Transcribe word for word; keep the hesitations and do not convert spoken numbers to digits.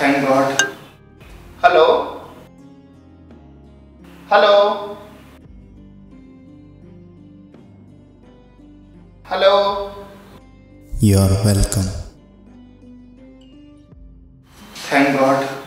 Thank God. Hello? Hello? Hello? You're welcome. Thank God.